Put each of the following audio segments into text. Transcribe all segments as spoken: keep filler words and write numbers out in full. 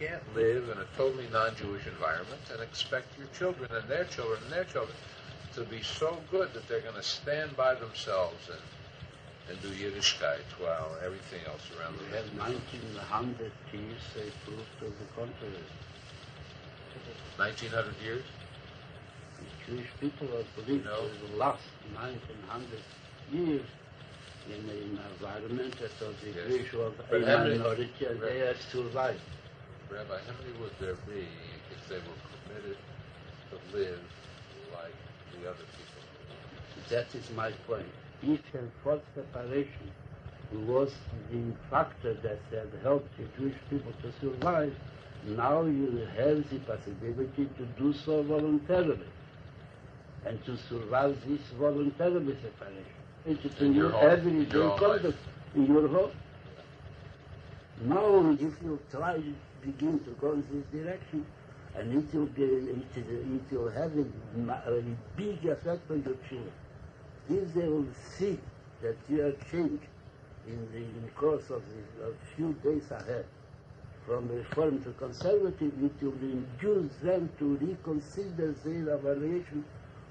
You can't live in a totally non-Jewish environment and expect your children and their children and their children to be so good that they're going to stand by themselves and and do Yiddishkeit while everything else around them. We have nineteen hundred years, they proved to the contrary. nineteen hundred years? The Jewish people are believed no. for the last nineteen hundred years in an environment that was the yes. Jewish was a minority and they are still alive. Rabbi, how many would there be if they were permitted to live like the other people? That is my point. Each and for separation was the factor that had helped the Jewish people to survive. Now you have the possibility to do so voluntarily and to survive this voluntarily separation. It's in your everyday conduct, in your home. Now if you try to begin to go in this direction, and it will, be, it, it will have a, a big effect on your children. If they will see that you are changed in the, in the course of the of few days ahead, from Reform to Conservative, it will induce them to reconsider their evaluation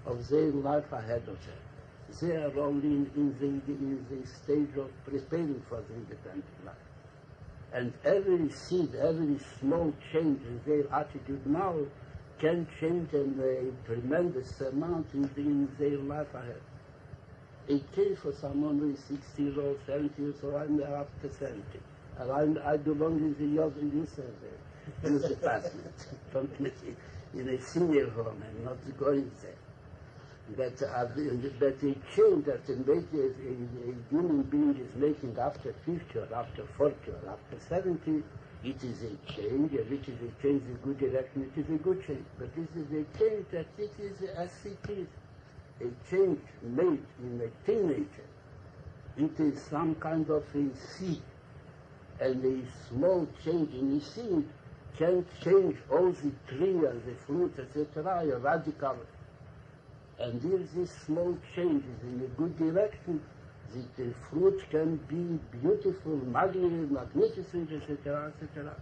of their life ahead of them. They are only in, in, the, in the stage of preparing for the independent life. And every seed, every small change in their attitude now can change in a tremendous amount in, the, in their life ahead. It came for someone who is sixty years old, seventy years old, I'm after seventy. And I'm, I belong in the youth in this in the department, in a senior home, I'm not going there. But, uh, but a change that a, a, a human being is making after fifty or after forty or after seventy, it is a change, and it is a change in good direction, it is a good change. But this is a change that it is as it is. A change made in a teenager, it is some kind of a seed, and a small change in the seed can change all the tree and the fruit, et cetera, radically. And if this small change is in a good direction, the, the fruit can be beautiful, magnificent, et cetera, et cetera.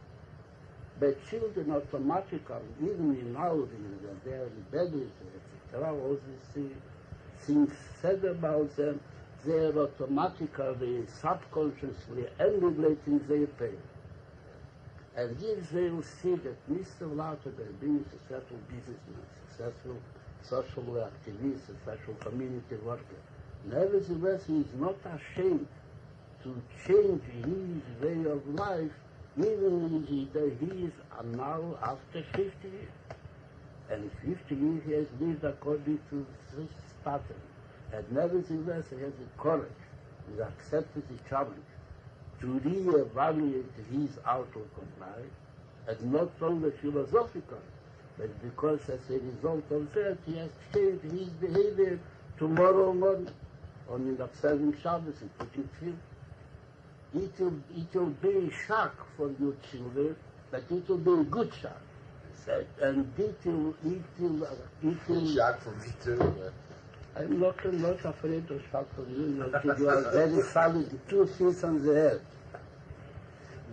But children automatically, even in now, they are rebellious, et cetera, all these things said about them, they are automatically, subconsciously emulating their pain. And if they will see that Mister Lautenberg, being a successful businessman, successful social activist, successful community worker, nevertheless he is not ashamed to change his way of life, even if he is now after fifty years. And fifty years he has lived according to this pattern. And nevertheless he has the courage, he has accepted the challenge to re-evaluate his outlook on life, and not only philosophical, but because as a result of that he has changed his behavior tomorrow morning on in observing Shabbos and putting field. It will, it will be a shock for your children, but it will be a good shock. And it will, it will, it will... shock for me too. But... I'm not, not afraid of shock for you. You are very solid, two things on the head.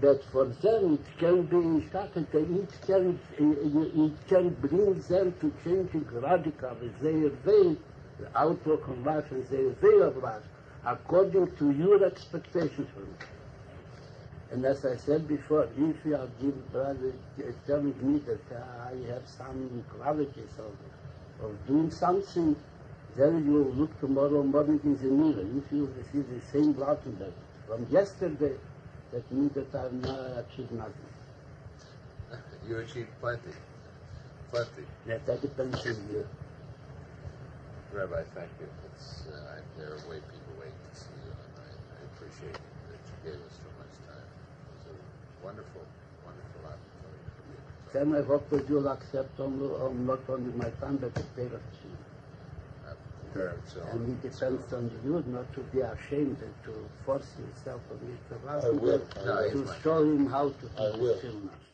But for them it can be a shock, it can, it can bring them to changing radically their way, the outlook on life and their way of life, according to your expectations for them. And as I said before, if you are giving, brother, telling me that uh, I have some qualities of, of doing something, then you will look tomorrow morning in the mirror. If you see the same Lautenberg from yesterday, that means that I have not achieved nothing. You achieved plenty. Plenty. Yes, that depends on you. Rabbi, thank you. It's, uh, there are way people waiting to see you, and I, I appreciate that you gave us so much time. Wonderful, wonderful opportunity for me. Then I hope that you'll accept only, um, not only my time, but the parents. So and it depends on you not to be ashamed and to force yourself on Mister Russell to, to show him how to do it.